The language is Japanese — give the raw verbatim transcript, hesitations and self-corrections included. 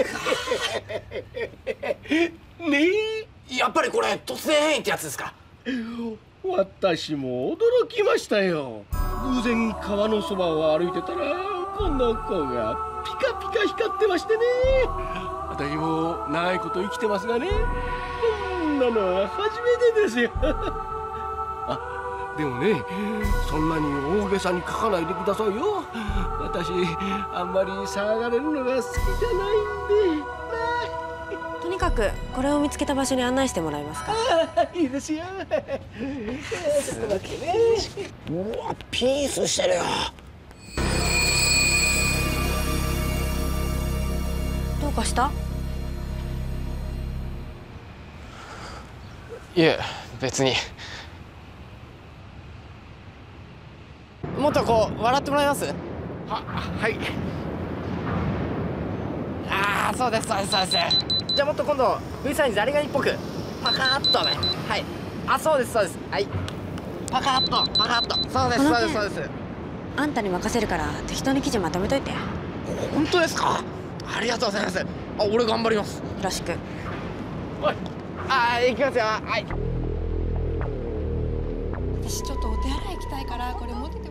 ねえ、やっぱりこれ突然変異ってやつですか？私も驚きましたよ。偶然川のそばを歩いてたらこの子がピカピカ光ってましてね。私も長いこと生きてますがね、こんなのは初めてですよ。あ、でもね、そんなに大げさに書かないでくださいよ。私、あんまり騒がれるのが好きじゃないんで。まあ、とにかく、これを見つけた場所に案内してもらえますか。いいですよ。ちょっと待ってね。うわ、ピースしてるよ。どうかした？いえ、別に。もっとこう笑ってもらえます？は、はい。ああ、そうですそうですそうです。じゃあもっと今度富士山にザリガニっぽくパカーっとね。はい。あ、そうですそうです。はい。パカーっとパカーっと。そうですそうですそうです。あんたに任せるから適当に記事まとめといて。本当ですか？ありがとうございます。あ、俺頑張ります。よろしく。はい。ああ、行きますよ。はい。私ちょっとお手洗い行きたいからこれ持ってて。